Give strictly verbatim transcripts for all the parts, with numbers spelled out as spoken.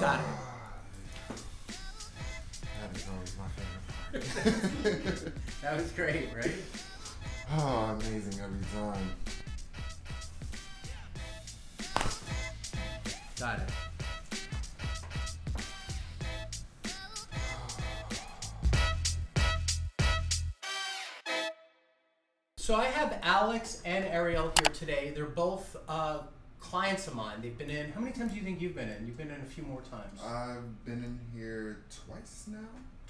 Got it. That is always my favorite. That was great, right? Oh, amazing every time. Got it. So I have Alex and Ariel here today. They're both uh, clients of mine. They've been in, how many times do you think you've been in? You've been in a few more times. I've been in here twice now.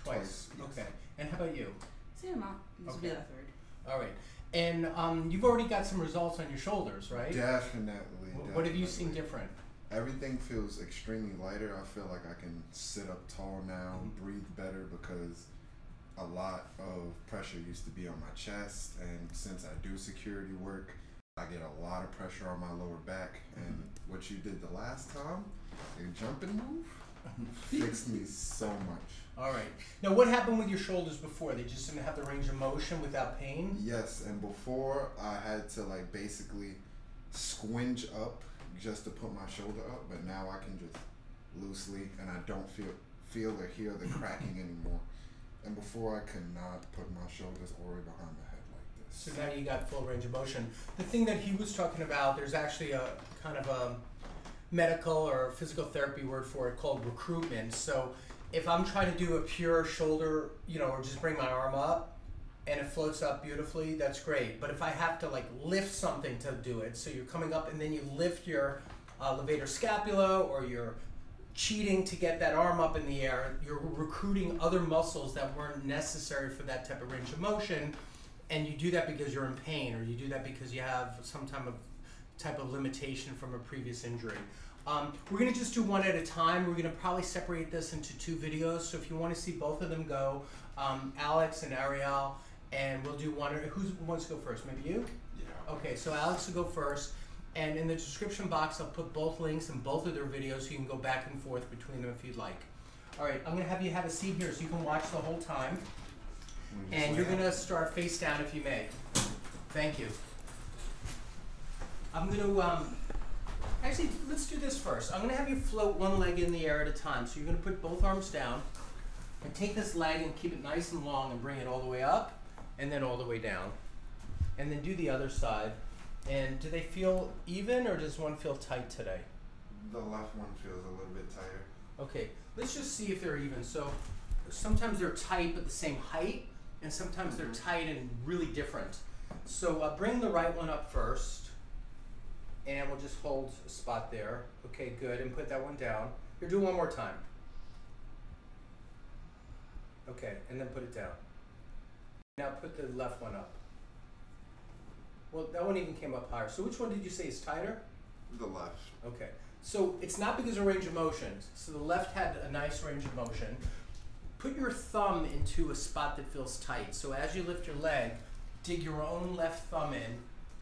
Twice, twice yes. Okay. And how about you? Same amount. This will be the third. All right. And um, you've already got some results on your shoulders, right? Definitely. What, what have you seen different? Everything feels extremely lighter. I feel like I can sit up tall now, mm-hmm. breathe better because a lot of pressure used to be on my chest, and since I do security work, I get a lot of pressure on my lower back, and mm-hmm. what you did the last time, the jump and move, fixed me so much. All right. Now, what happened with your shoulders before? They just didn't have the range of motion without pain? Yes, and before, I had to like basically squinch up just to put my shoulder up, but now I can just loosely, and I don't feel, feel or hear the cracking anymore. And before, I could not put my shoulders all the way behind my head like this. So now you got full range of motion. The thing that he was talking about, there's actually a kind of a medical or physical therapy word for it called recruitment. So if I'm trying to do a pure shoulder, you know, or just bring my arm up and it floats up beautifully, that's great. But if I have to like lift something to do it, so you're coming up and then you lift your uh, levator scapula or your cheating to get that arm up in the air, you're recruiting other muscles that weren't necessary for that type of range of motion, and you do that because you're in pain, or you do that because you have some type of type of limitation from a previous injury. Um, we're going to just do one at a time. We're going to probably separate this into two videos, so if you want to see both of them go, um, Alex and Ariel, and we'll do one. Who wants to go first? Maybe you? Yeah. Okay, so Alex will go first. And in the description box, I'll put both links and both of their videos so you can go back and forth between them if you'd like. All right, I'm going to have you have a seat here so you can watch the whole time. And you're going to start face down if you may. Thank you. I'm going to, um, actually, let's do this first. I'm going to have you float one leg in the air at a time. So you're going to put both arms down and take this leg and keep it nice and long and bring it all the way up and then all the way down. And then do the other side. And do they feel even, or does one feel tight today? The left one feels a little bit tighter. Okay, let's just see if they're even. So sometimes they're tight but the same height, and sometimes they're tight and really different. So uh, bring the right one up first, and we'll just hold a spot there. Okay, good, and put that one down. Here, do one more time. Okay, and then put it down. Now put the left one up. Well, that one even came up higher. So which one did you say is tighter? The left. Okay. So it's not because of range of motion. So the left had a nice range of motion. Put your thumb into a spot that feels tight. So as you lift your leg, dig your own left thumb in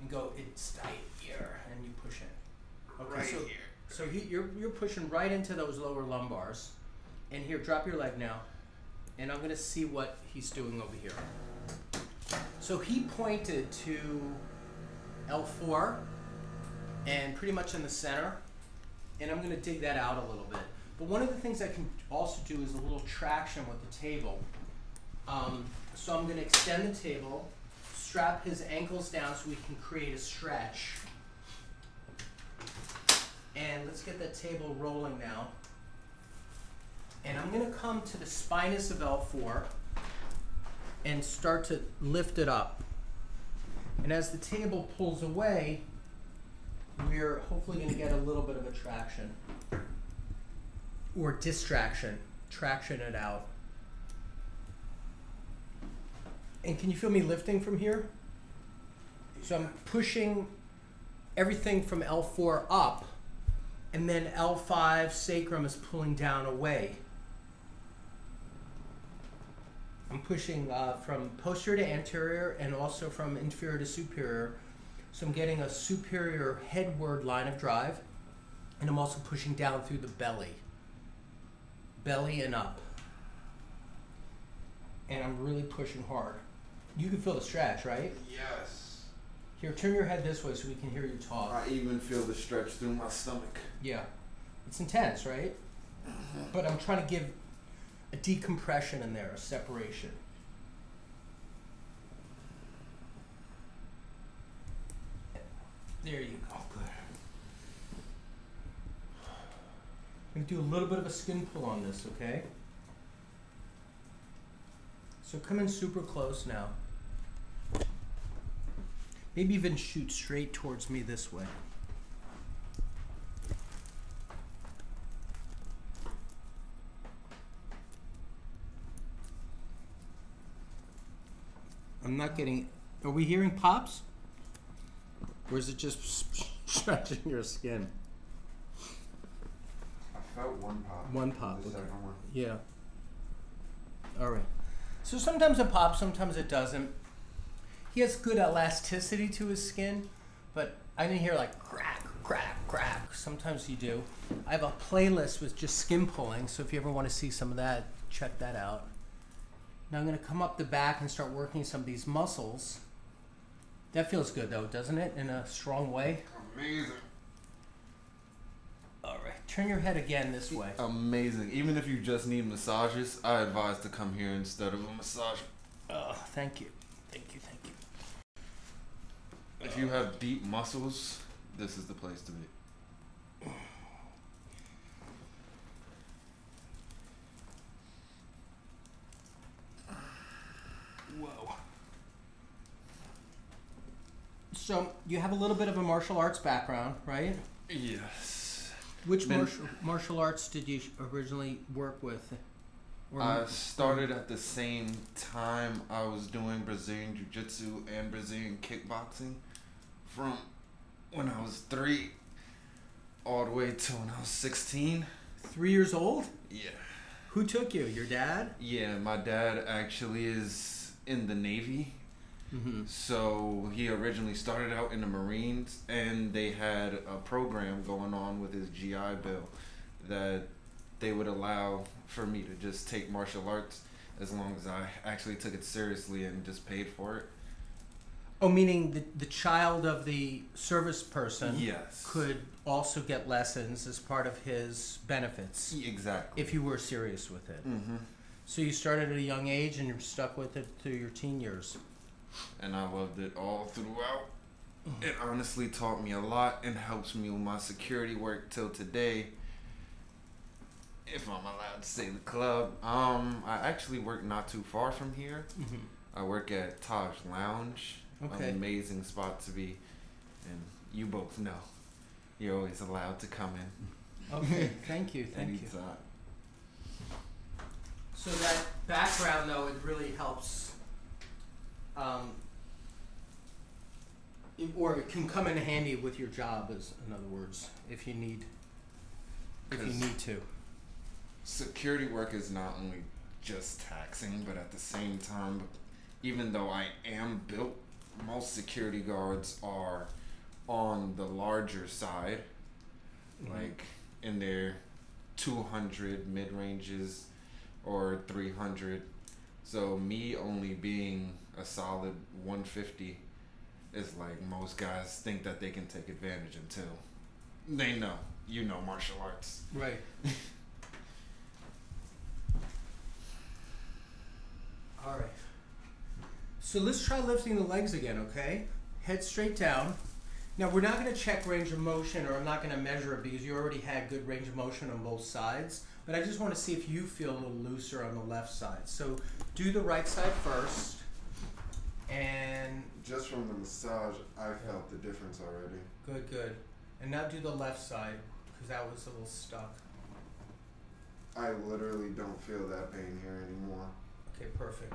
and go, it's tight here, and you push in. Okay, right so, here. So you're, you're pushing right into those lower lumbars. And here, drop your leg now. And I'm going to see what he's doing over here. So he pointed to L four and pretty much in the center, and I'm going to dig that out a little bit. But one of the things I can also do is a little traction with the table. Um, so I'm going to extend the table, strap his ankles down so we can create a stretch. And let's get that table rolling now. And I'm going to come to the spinus of L four and start to lift it up. And as the table pulls away, we're hopefully going to get a little bit of a traction or distraction, traction it out. And can you feel me lifting from here? So I'm pushing everything from L four up, and then L five sacrum is pulling down away. I'm pushing uh, from posterior to anterior and also from inferior to superior. So I'm getting a superior headward line of drive, and I'm also pushing down through the belly. Belly and up. And I'm really pushing hard. You can feel the stretch, right? Yes. Here, turn your head this way so we can hear you talk. I even feel the stretch through my stomach. Yeah. It's intense, right? But I'm trying to give a decompression in there, a separation. There you go. Good. I'm going to do a little bit of a skin pull on this, okay? So come in super close now. Maybe even shoot straight towards me this way. I'm not getting, are we hearing pops? Or is it just stretching your skin? I felt one pop. One pop. The okay. second one. Yeah. All right. So sometimes it pops, sometimes it doesn't. He has good elasticity to his skin, but I didn't hear like crack, crack, crack. Sometimes you do. I have a playlist with just skin pulling, so if you ever want to see some of that, check that out. Now I'm going to come up the back and start working some of these muscles. That feels good though, doesn't it? In a strong way. Amazing. All right, turn your head again this way. Amazing. Even if you just need massages, I advise to come here instead of a massage. Oh, thank you. Thank you, thank you. If you have deep muscles, this is the place to be. Whoa. So, you have a little bit of a martial arts background, right? Yes. Which Min martial, martial arts did you originally work with? Or I started at the same time I was doing Brazilian jiu-jitsu and Brazilian kickboxing from when I was three all the way to when I was sixteen. Three years old? Yeah. Who took you? Your dad? Yeah, my dad actually is in the Navy. Mm-hmm. So he originally started out in the Marines, and they had a program going on with his G I Bill that they would allow for me to just take martial arts as long as I actually took it seriously and just paid for it. Oh, meaning the, the child of the service person yes. could also get lessons as part of his benefits. Exactly. If you were serious with it. Mm-hmm. So you started at a young age and you're stuck with it through your teen years. And I loved it all throughout. It honestly taught me a lot and helps me with my security work till today. If I'm allowed to say the club, um, I actually work not too far from here. Mm-hmm. I work at Taj Lounge. Okay. An amazing spot to be, and you both know, you're always allowed to come in. Okay, thank you, thank you. Anytime. So that background, though, it really helps, um, it, or it can come in handy with your job, as in other words, if you need, if you need to. Security work is not only just taxing, but at the same time, even though I am built, most security guards are on the larger side, mm-hmm. like in their two hundred mid-ranges or three hundred. So me only being a solid one fifty is like most guys think that they can take advantage until they know, you know, martial arts. Right. All right, so let's try lifting the legs again, okay? Head straight down. Now, we're not going to check range of motion, or I'm not going to measure it because you already had good range of motion on both sides, but I just want to see if you feel a little looser on the left side. So do the right side first, and... Just from the massage, I felt the difference already. Good, good. And now do the left side, because that was a little stuck. I literally don't feel that pain here anymore. Okay, perfect.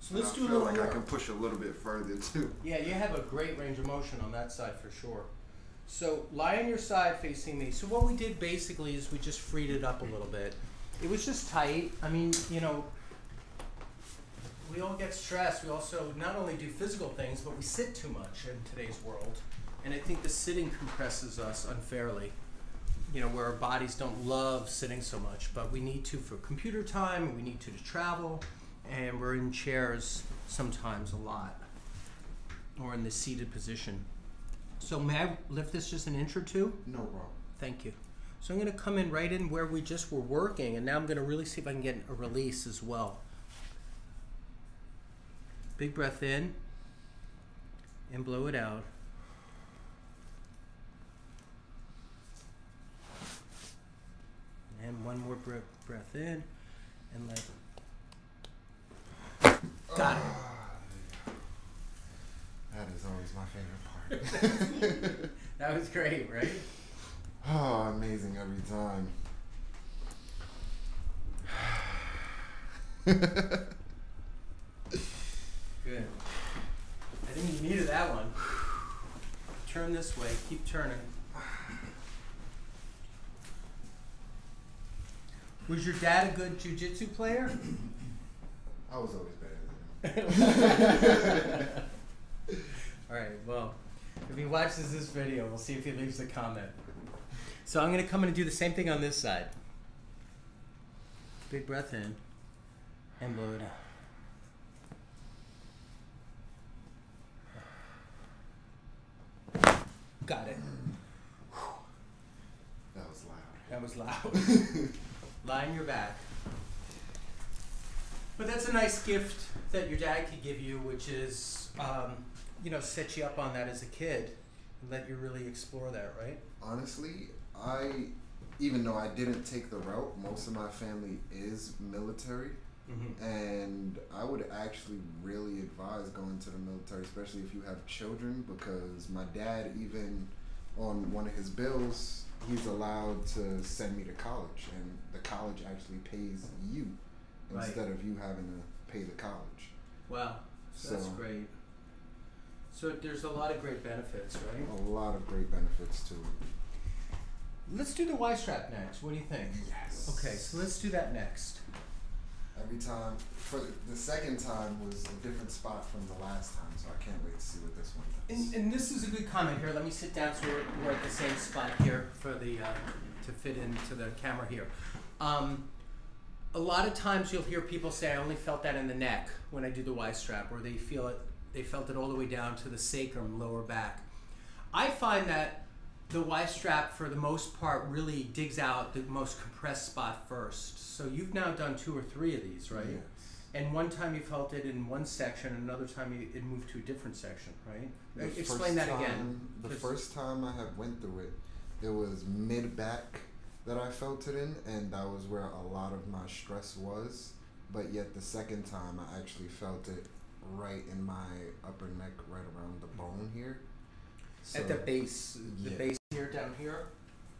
So let's do a little more. I feel like I can push a little bit further too. Yeah, you have a great range of motion on that side for sure. So lie on your side facing me. So what we did basically is we just freed it up a little bit. It was just tight. I mean, you know, we all get stressed. We also not only do physical things, but we sit too much in today's world. And I think the sitting compresses us unfairly. You know, where our bodies don't love sitting so much, but we need to for computer time, we need to, to travel. And we're in chairs sometimes a lot, or in the seated position. So may I lift this just an inch or two? No problem. Thank you. So I'm going to come in right in where we just were working, and now I'm going to really see if I can get a release as well. Big breath in and blow it out. And one more breath in and let it. Got it. That is always my favorite part. That was great, right? Oh, amazing every time. Good. I think you needed that one. Turn this way. Keep turning. Was your dad a good jiu-jitsu player? I was always better than him. All right, well, if he watches this video, we'll see if he leaves a comment. So I'm going to come in and do the same thing on this side. Big breath in and blow it out. Got it. That was loud. That was loud. Lie on your back. But that's a nice gift that your dad could give you, which is, um, you know, set you up on that as a kid and let you really explore that, right? Honestly, I, even though I didn't take the route, most of my family is military. Mm-hmm. And I would actually really advise going to the military, especially if you have children, because my dad, even on one of his bills, he's allowed to send me to college, and the college actually pays you instead right. of you having to pay the college. Wow, so that's so, great. So there's a lot of great benefits, right? A lot of great benefits to it. Let's do the Y-strap next. What do you think? Yes. Okay, so let's do that next. Every time, for the second time was a different spot from the last time, so I can't wait to see what this one does. And, and this is a good comment here. Let me sit down so we're, we're at the same spot here for the uh, to fit into the camera here. Um, a lot of times you'll hear people say, "I only felt that in the neck when I do the Y-strap," or they feel it, they felt it all the way down to the sacrum, lower back. I find that the Y-strap, for the most part, really digs out the most compressed spot first. So you've now done two or three of these, right? Yes. And one time you felt it in one section, another time you, it moved to a different section, right? The Explain that time, again. The first time I had went through it, there was mid-back that I felt it in, and that was where a lot of my stress was. But yet the second time, I actually felt it right in my upper neck, right around the bone here. So, at the base, the yeah. base here, down here?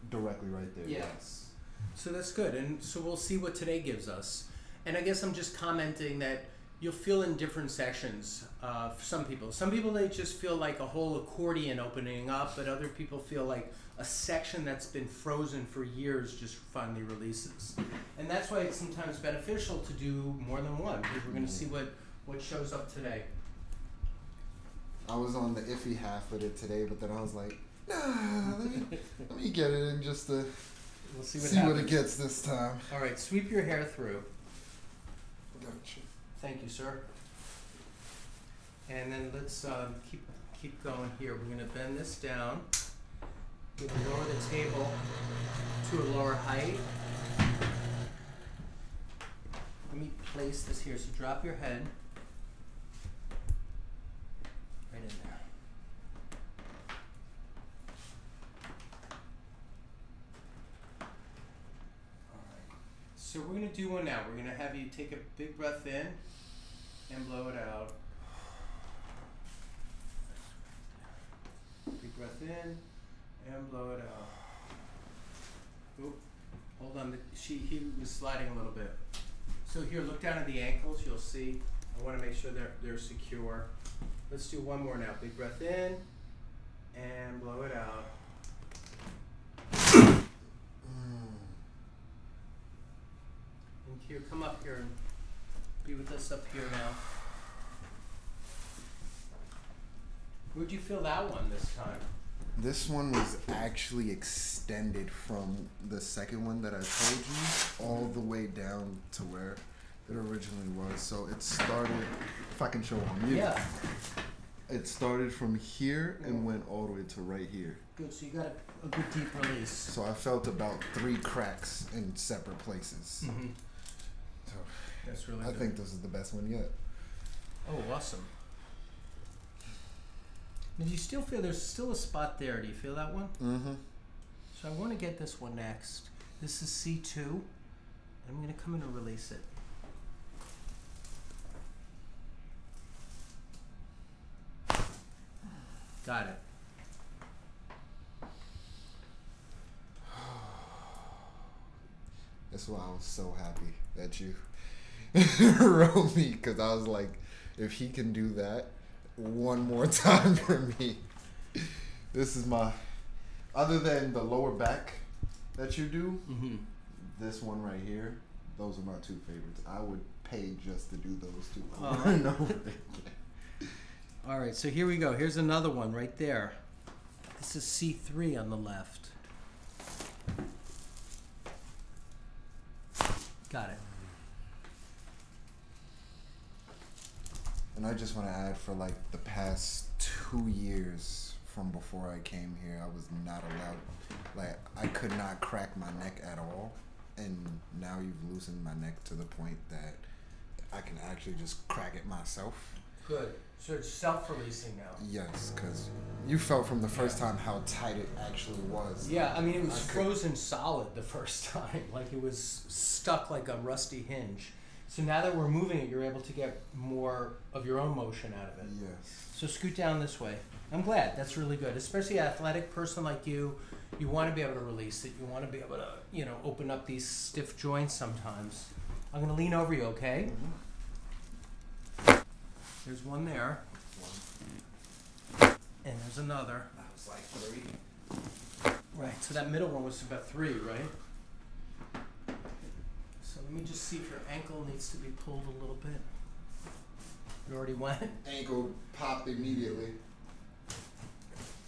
Directly right there, yeah. yes. So that's good, and so we'll see what today gives us. And I guess I'm just commenting that you'll feel in different sections uh, for some people. Some people, they just feel like a whole accordion opening up, but other people feel like a section that's been frozen for years just finally releases. And that's why it's sometimes beneficial to do more than one, because we're going to see what, what shows up today. I was on the iffy half of it today, but then I was like, nah, let me, let me get it in just to... We'll see what, see what it gets this time. All right, sweep your hair through. Gotcha. Thank you, sir. And then let's um, keep keep going here. We're going to bend this down. We're going to lower the table to a lower height. Let me place this here. So drop your head right in there. So we're going to do one now. We're going to have you take a big breath in and blow it out. Big breath in and blow it out. Oop. Hold on. She, he was sliding a little bit. So here, look down at the ankles. You'll see. I want to make sure they're, they're secure. Let's do one more now. Big breath in and blow it out. Here, come up here and be with us up here now. Where'd you feel that one this time? This one was actually extended from the second one that I told you all the way down to where it originally was. So it started, if I can show on you. Yeah. It started from here and went all the way to right here. Good, so you got a, a good deep release. So I felt about three cracks in separate places. Mm-hmm. So that's really I good. think this is the best one yet. Oh, awesome. Now, do you still feel there's still a spot there? Do you feel that one? Mm-hmm. So I want to get this one next. This is C two. I'm going to come in and release it. Got it. That's why I was so happy that you wrote me, because I was like, if he can do that one more time for me. This is my, other than the lower back that you do, mm-hmm. this one right here, those are my two favorites. I would pay just to do those two. All right. No, all right, so here we go. Here's another one right there. This is C three on the left. Got it. And I just want to add, for like the past two years from before I came here, I was not allowed, like I could not crack my neck at all. And now you've loosened my neck to the point that I can actually just crack it myself. Good. So it's self-releasing now. Yes, because you felt from the first yeah. time how tight it actually was. Yeah, I mean, it was I frozen could... solid the first time. Like, it was stuck like a rusty hinge. So now that we're moving it, you're able to get more of your own motion out of it. Yes. So scoot down this way. I'm glad. That's really good. Especially an athletic person like you, you want to be able to release it. You want to be able to, you know, open up these stiff joints sometimes. I'm going to lean over you, okay? Mm-hmm. There's one there, one. And there's another. That was like three. Right, so that middle one was about three, right? So let me just see if your ankle needs to be pulled a little bit. You already went? Ankle popped immediately.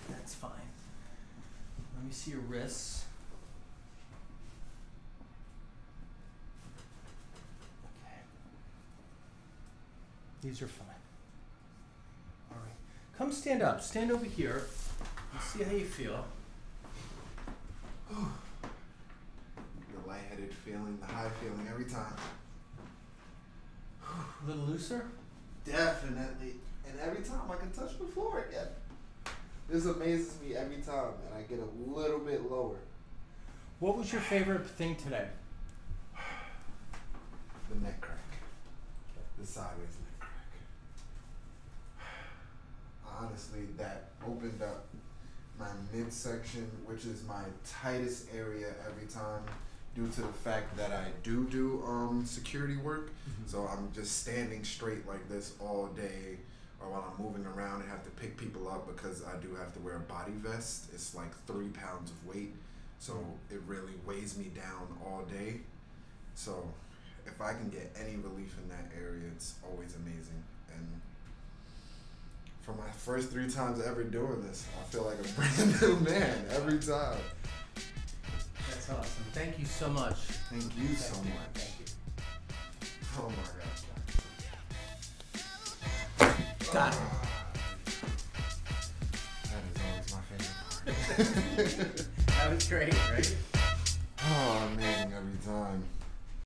That's fine. Let me see your wrists. Okay. These are fine. All right. Come stand up. Stand over here and see how you feel. The lightheaded feeling, the high feeling every time. A little looser? Definitely. And every time I can touch the floor again. This amazes me every time, and I get a little bit lower. What was your favorite thing today? The neck crack. The sideways neck. Honestly, that opened up my midsection, which is my tightest area every time, due to the fact that I do do um, security work. Mm-hmm. So I'm just standing straight like this all day, or while I'm moving around and have to pick people up, because I do have to wear a body vest. It's like three pounds of weight, so it really weighs me down all day. So if I can get any relief in that area, it's always amazing. And for my first three times ever doing this, I feel like a brand new man every time. That's awesome. Thank you so much. Thank you Thank so you. much. Thank you. Oh my God. Got it. Oh, that is always my favorite part. That was great, right? Oh, amazing every time.